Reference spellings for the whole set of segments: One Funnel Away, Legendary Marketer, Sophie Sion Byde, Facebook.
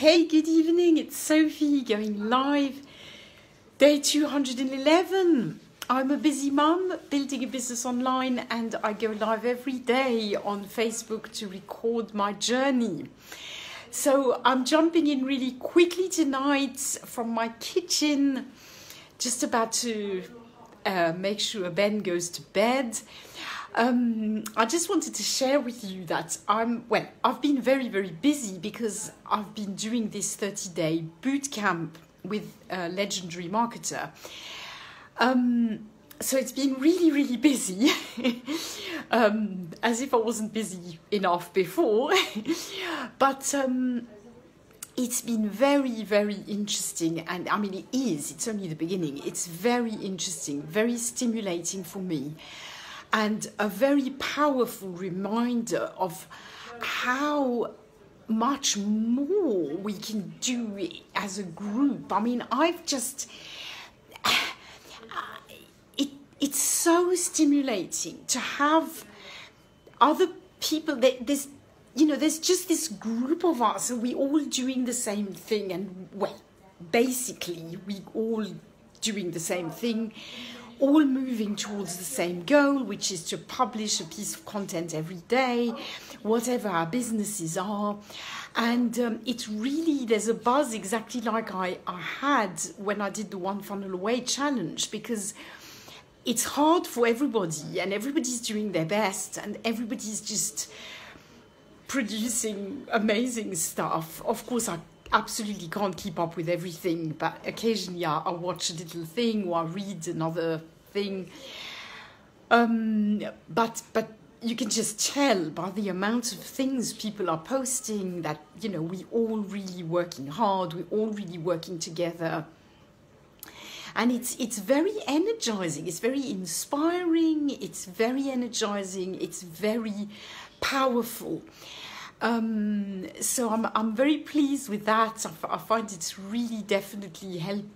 Hey, good evening, it's Sophie going live, day 211. I'm a busy mum building a business online, and I go live every day on Facebook to record my journey. So I'm jumping in really quickly tonight from my kitchen, just about to make sure Ben goes to bed. I just wanted to share with you that I've been very, very busy because I've been doing this 30-day boot camp with a legendary marketer. So it's been really, really busy, as if I wasn't busy enough before, but it's been very, very interesting. And I mean, it is, it's only the beginning. It's very interesting, very stimulating for me. And a very powerful reminder of how much more we can do as a group. I mean, I've just, it's so stimulating to have other people. There's just this group of us, and we're all doing the same thing. And well, basically, we're all doing the same thing. All moving towards the same goal, which is to publish a piece of content every day, whatever our businesses are. And it's really, there's a buzz exactly like I had when I did the One Funnel Away challenge, because it's hard for everybody and everybody's doing their best and everybody's just producing amazing stuff. Of course, I absolutely can't keep up with everything, but occasionally I watch a little thing or I read another thing, but you can just tell by the amount of things people are posting that, you know, we're all really working hard, we're all really working together. And it's very energizing, it's very inspiring, it's very energizing, it's very powerful. So I'm very pleased with that. I find it's really definitely helping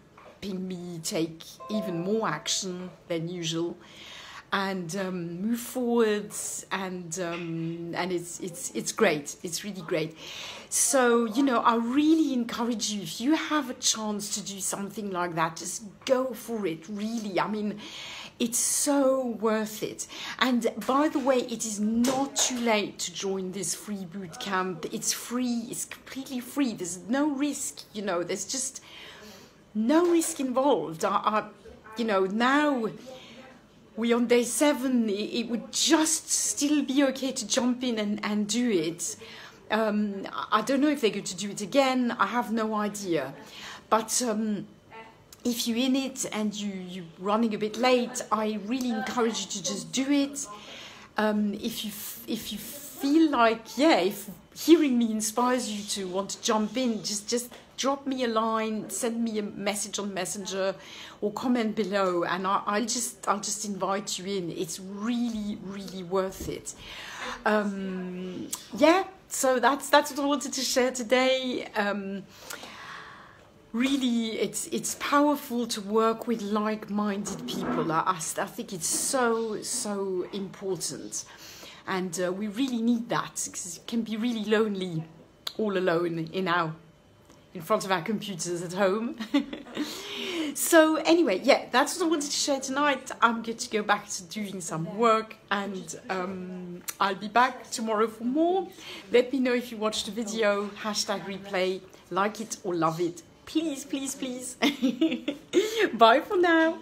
me take even more action than usual, and move forwards. And it's great. It's really great. So, you know, I really encourage you, if you have a chance to do something like that, just go for it. Really, I mean, it's so worth it. And by the way, it is not too late to join this free boot camp. It's free, it's completely free. There's no risk, you know, there's just no risk involved. You know, now we're on day 7. It would just still be okay to jump in and do it. I don't know if they're going to do it again. I have no idea. But if you're in it and you're running a bit late, I really encourage you to just do it. If you feel like, yeah, if hearing me inspires you to want to jump in, just drop me a line, send me a message on Messenger, or comment below, and I'll just invite you in. It's really, really worth it. Yeah, so that's what I wanted to share today. Really, it's powerful to work with like-minded people. I think it's so, so important. And we really need that, because it can be really lonely all alone in front of our computers at home. So anyway, yeah, that's what I wanted to share tonight. I'm going to go back to doing some work, and I'll be back tomorrow for more. Let me know if you watched the video, #replay, like it or love it. Please, please, please. Bye for now.